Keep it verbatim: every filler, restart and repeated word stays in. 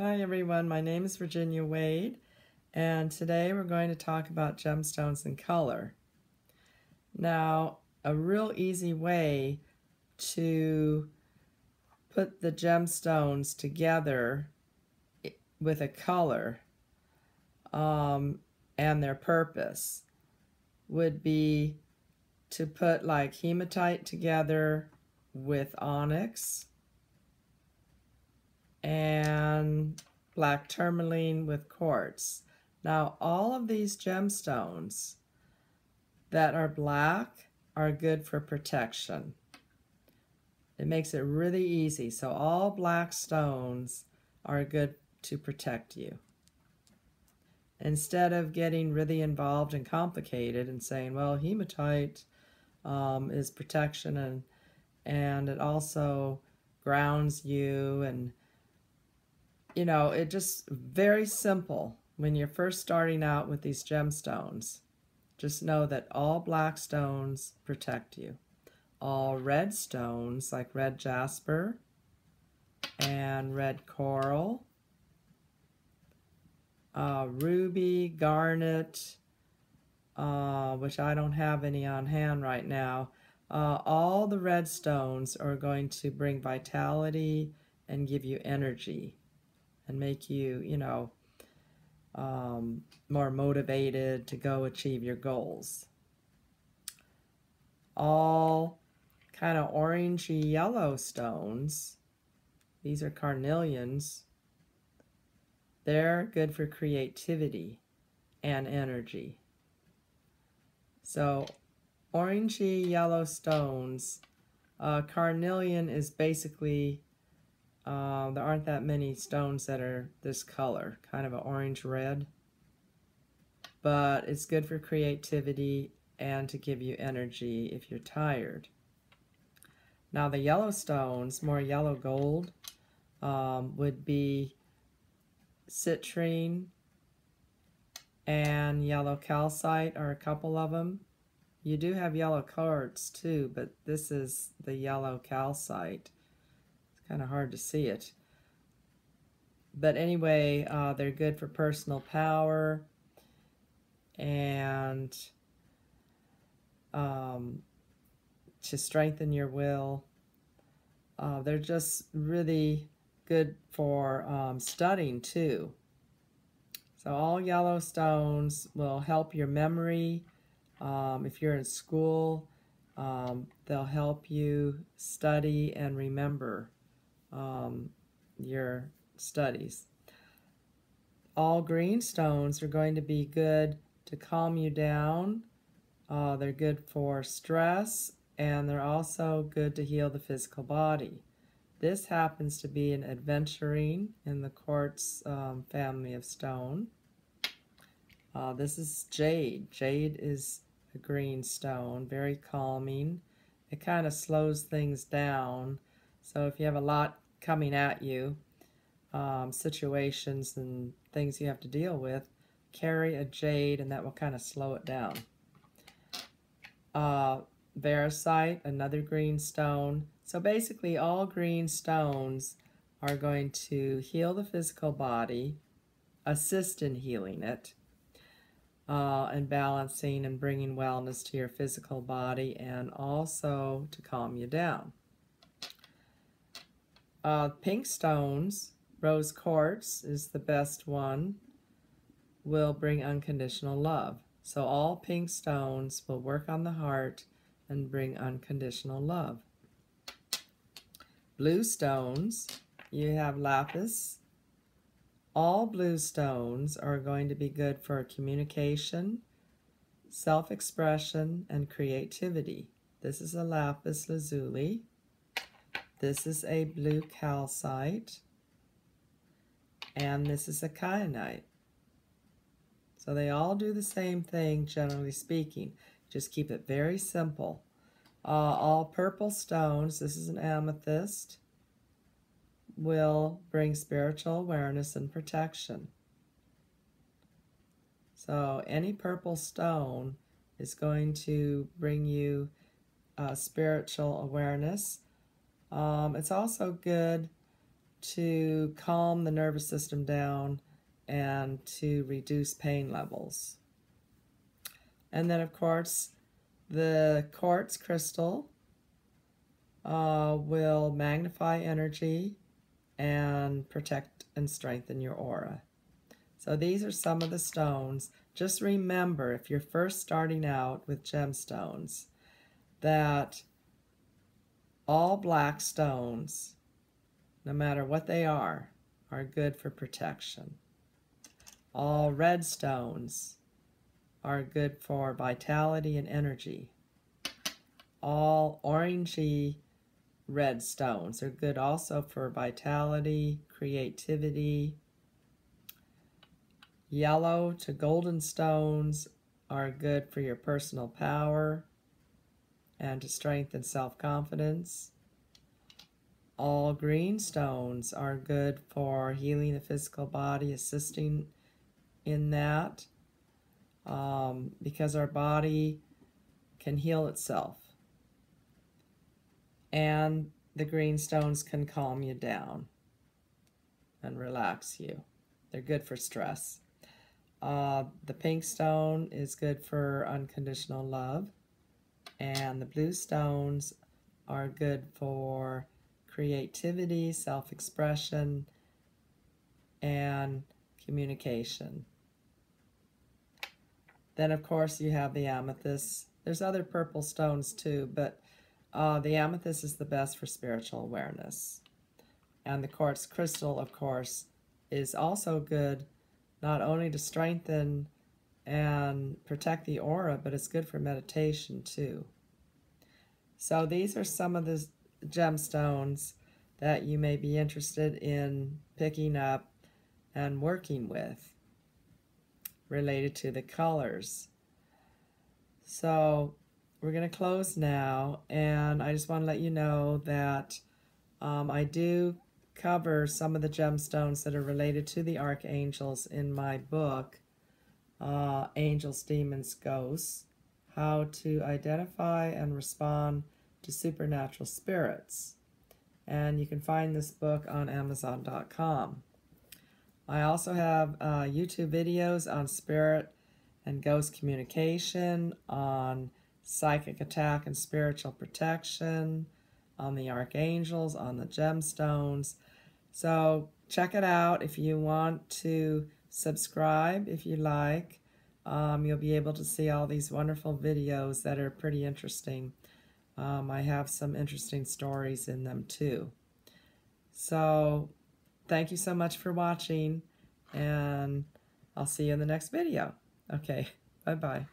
Hi everyone, my name is Virginia Wade, and today we're going to talk about gemstones and color. Now, a real easy way to put the gemstones together with a color um, and their purpose would be to put like hematite together with onyx and black tourmaline with quartz. Now, all of these gemstones that are black are good for protection. It makes it really easy. So all black stones are good to protect you. Instead of getting really involved and complicated and saying, well, hematite um, is protection and and it also grounds you, and you know, it just very simple when you're first starting out with these gemstones. Just know that all black stones protect you. All red stones, like red jasper and red coral, uh, ruby, garnet, uh, which I don't have any on hand right now, uh, all the red stones are going to bring vitality and give you energy and make you, you know, um, more motivated to go achieve your goals. All kind of orangey yellow stones, these are carnelians, they're good for creativity and energy. So orangey yellow stones, uh, carnelian is basically Uh, there aren't that many stones that are this color, kind of an orange-red, but it's good for creativity and to give you energy if you're tired. Now the yellow stones, more yellow gold, um, would be citrine and yellow calcite are a couple of them. You do have yellow quartz too, but this is the yellow calcite. Kind of hard to see it, but anyway, uh, they're good for personal power and um, to strengthen your will. Uh, they're just really good for um, studying too. So all yellow stones will help your memory. Um, if you're in school, um, they'll help you study and remember Um, your studies. All green stones are going to be good to calm you down. Uh, they're good for stress, and they're also good to heal the physical body. This happens to be an aventurine in the quartz um, family of stone. Uh, this is jade. Jade is a green stone, very calming. It kind of slows things down. So if you have a lot coming at you, um, situations and things you have to deal with, carry a jade and that will kind of slow it down. Uh, Variscite, another green stone. So basically all green stones are going to heal the physical body, assist in healing it, uh, and balancing and bringing wellness to your physical body, and also to calm you down. Uh, pink stones, rose quartz is the best one, will bring unconditional love. So all pink stones will work on the heart and bring unconditional love. Blue stones, you have lapis. All blue stones are going to be good for communication, self-expression, and creativity. This is a lapis lazuli. This is a blue calcite, and this is a kyanite. So they all do the same thing, generally speaking. Just keep it very simple. Uh, all purple stones, this is an amethyst, will bring spiritual awareness and protection. So any purple stone is going to bring you uh, spiritual awareness. Um, it's also good to calm the nervous system down and to reduce pain levels. And then, of course, the quartz crystal uh, will magnify energy and protect and strengthen your aura. So these are some of the stones. Just remember, if you're first starting out with gemstones, that all black stones, no matter what they are, are good for protection. All red stones are good for vitality and energy. All orangey red stones are good also for vitality, creativity. Yellow to golden stones are good for your personal power and to strengthen self-confidence. All green stones are good for healing the physical body, assisting in that, um, because our body can heal itself. And the green stones can calm you down and relax you. They're good for stress. Uh, the pink stone is good for unconditional love. And the blue stones are good for creativity, self-expression, and communication. Then, of course, you have the amethyst. There's other purple stones too, but uh, the amethyst is the best for spiritual awareness. And the quartz crystal, of course, is also good not only to strengthen and protect the aura, but it's good for meditation too. So these are some of the gemstones that you may be interested in picking up and working with related to the colors. So we're going to close now, and I just want to let you know that um, I do cover some of the gemstones that are related to the archangels in my book, uh, Angels, Demons, Ghosts, How to Identify and Respond to Supernatural Spirits. And you can find this book on Amazon dot com. I also have uh, YouTube videos on spirit and ghost communication, on psychic attack and spiritual protection, on the archangels, on the gemstones. So check it out. If you want to subscribe, if you like, um, you'll be able to see all these wonderful videos that are pretty interesting. Um, I have some interesting stories in them too. So thank you so much for watching, and I'll see you in the next video. Okay, bye-bye.